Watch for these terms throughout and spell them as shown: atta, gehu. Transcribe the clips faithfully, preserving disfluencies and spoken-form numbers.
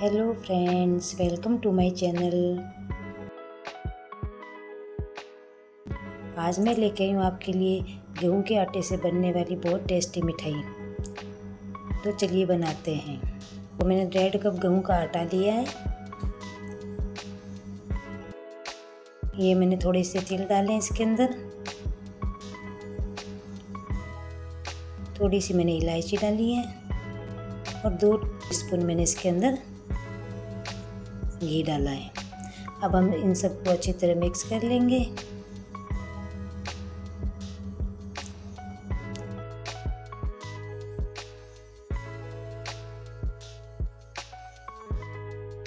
Hello friends, welcome to my channel. आज मैं लेके आई हूँ आपके लिए गेहूं के आटे से बनने वाली बहुत टेस्टी मिठाई। तो चलिए बनाते हैं। तो मैंने डेढ़ कप गेहूं का आटा लिया है। ये मैंने थोड़े से तिल डाले हैं इसके अंदर। थोड़ी सी मैंने इलायची डाली है और दो टीस्पून मैंने इसके अंदर घी डाला है। अब हम इन सबको अच्छी तरह मिक्स कर लेंगे।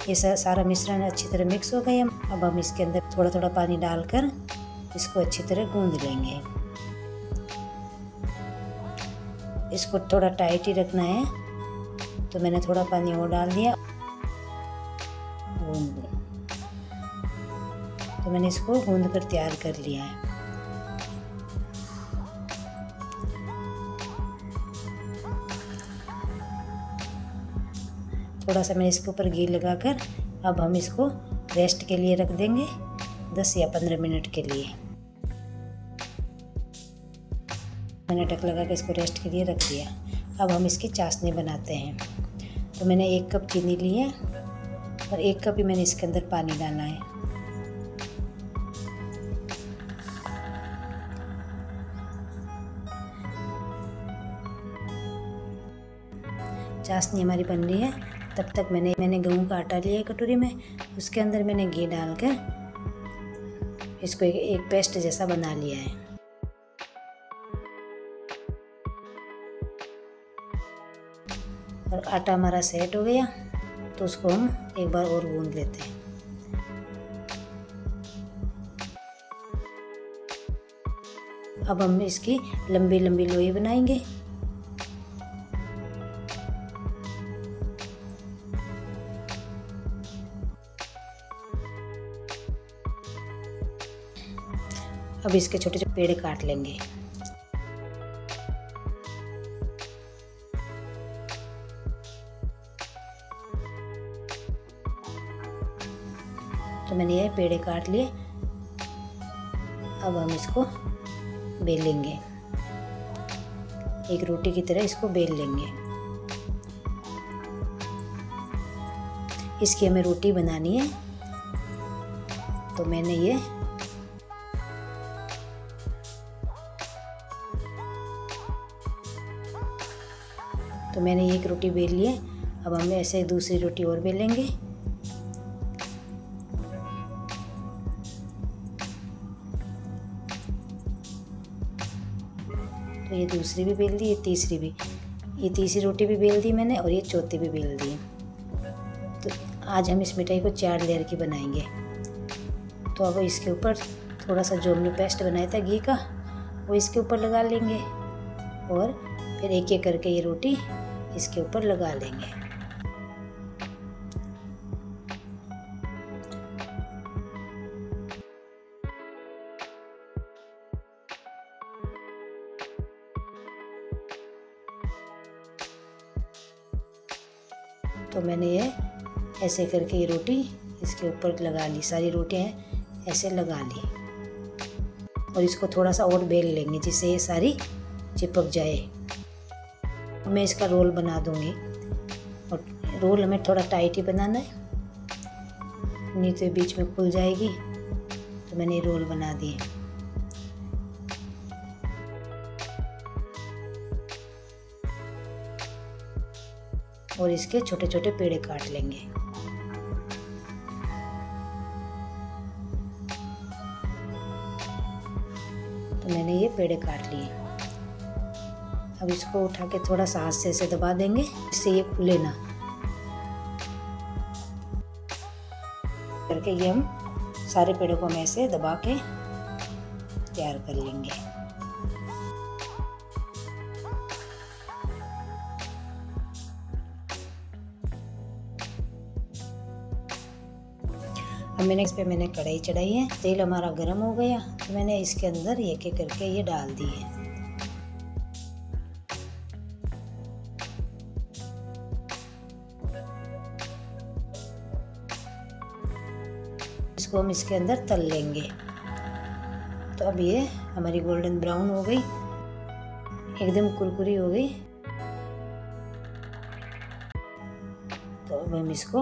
ये सारा मिश्रण अच्छी तरह मिक्स हो गया। अब हम इसके अंदर थोड़ा थोड़ा पानी डालकर इसको अच्छी तरह गूंद लेंगे। इसको थोड़ा टाइट ही रखना है, तो मैंने थोड़ा पानी और डाल दिया। गूंद दिया तो मैंने इसको गूंद कर तैयार कर लिया है। थोड़ा सा मैंने इसके ऊपर घी लगाकर अब हम इसको रेस्ट के लिए रख देंगे दस या पंद्रह मिनट के लिए। मैंने ढक लगा के इसको रेस्ट के लिए रख दिया। अब हम इसकी चाशनी बनाते हैं। तो मैंने एक कप चीनी ली है और एक कप ही मैंने इसके अंदर पानी डाला है। चाशनी हमारी बन रही है। तब तक मैंने मैंने गेहूं का आटा लिया है कटोरी में। उसके अंदर मैंने घी डालकर इसको एक, एक पेस्ट जैसा बना लिया है। और आटा हमारा सेट हो गया, तो उसको हम एक बार और गूंद लेते हैं। अब हम इसकी लंबी लंबी लोई बनाएंगे। अब इसके छोटे छोटे पेड़ काट लेंगे। तो मैंने ये पेड़े काट लिए। अब हम इसको बेलेंगे, एक रोटी की तरह इसको बेल लेंगे। इसकी हमें रोटी बनानी है। तो मैंने ये तो मैंने एक रोटी बेल ली है। अब हम ऐसे दूसरी रोटी और बेलेंगे। तो ये दूसरी भी बेल दी, ये तीसरी भी, ये तीसरी रोटी भी बेल दी मैंने और ये चौथी भी बेल दी। तो आज हम इस मिठाई को चार लेयर की बनाएंगे। तो अब इसके ऊपर थोड़ा सा जो हमने पेस्ट बनाया था घी का, वो इसके ऊपर लगा लेंगे और फिर एक एक करके ये रोटी इसके ऊपर लगा लेंगे। तो मैंने ये ऐसे करके ये रोटी इसके ऊपर लगा ली, सारी रोटियां ऐसे लगा ली। और इसको थोड़ा सा और बेल लेंगे जिससे ये सारी चिपक जाए। मैं इसका रोल बना दूंगी। और रोल हमें थोड़ा टाइट ही बनाना है, नहीं तो बीच में खुल जाएगी। तो मैंने ये रोल बना दिए। और इसके छोटे छोटे पेड़े काट लेंगे। तो मैंने ये पेड़े काट लिए। अब इसको उठा के थोड़ा सा हाथ से ऐसे दबा देंगे जिससे ये खुले ना। करके ये हम सारे पेड़ों को हम ऐसे दबा के तैयार कर लेंगे। अब मैंने इस पे मैंने कढ़ाई चढ़ाई है। तेल हमारा गर्म हो गया। तो मैंने इसके अंदर एक एक करके ये डाल दिए। इसको हम इसके अंदर तल लेंगे। तो अब ये हमारी गोल्डन ब्राउन हो गई, एकदम कुरकुरी हो गई। तो अब हम इसको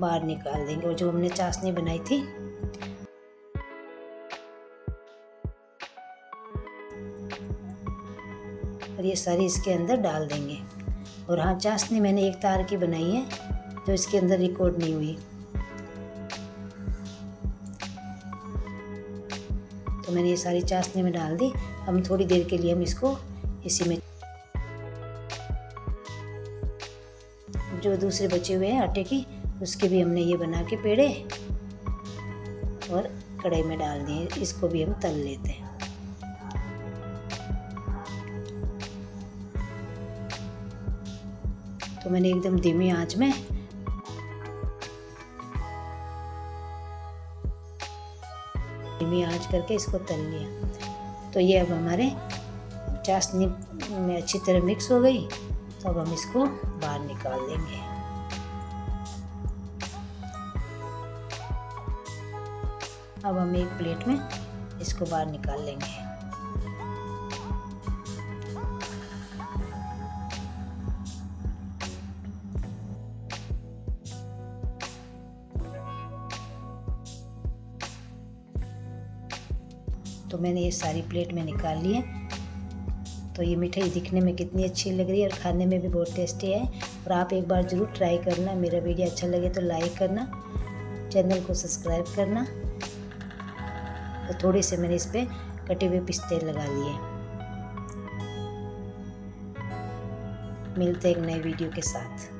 बाहर निकाल देंगे, और जो हमने चाशनी बनाई थी। और ये सारी इसके अंदर डाल देंगे। और हाँ, चाशनी मैंने एक तार की बनाई है, तो इसके अंदर रिकॉर्ड नहीं हुई। तो मैंने ये सारी चाशनी में डाल दी। हम थोड़ी देर के लिए हम इसको इसी में, जो दूसरे बचे हुए हैं आटे की, उसके भी हमने ये बना के पेड़े और कढ़ाई में डाल दिए। इसको भी हम तल लेते हैं। तो मैंने एकदम धीमी आंच में धीमी आंच करके इसको तल लिया। तो ये अब हमारे चाशनी में अच्छी तरह मिक्स हो गई। तो अब हम इसको बाहर निकाल देंगे। अब हम एक प्लेट में इसको बाहर निकाल लेंगे। तो मैंने ये सारी प्लेट में निकाल ली है। तो ये मिठाई दिखने में कितनी अच्छी लग रही है और खाने में भी बहुत टेस्टी है। और आप एक बार ज़रूर ट्राई करना। मेरा वीडियो अच्छा लगे तो लाइक करना, चैनल को सब्सक्राइब करना। तो थोड़े से मैंने इस पर कटे हुए पिस्ते लगा लिए। मिलते हैं एक नए वीडियो के साथ।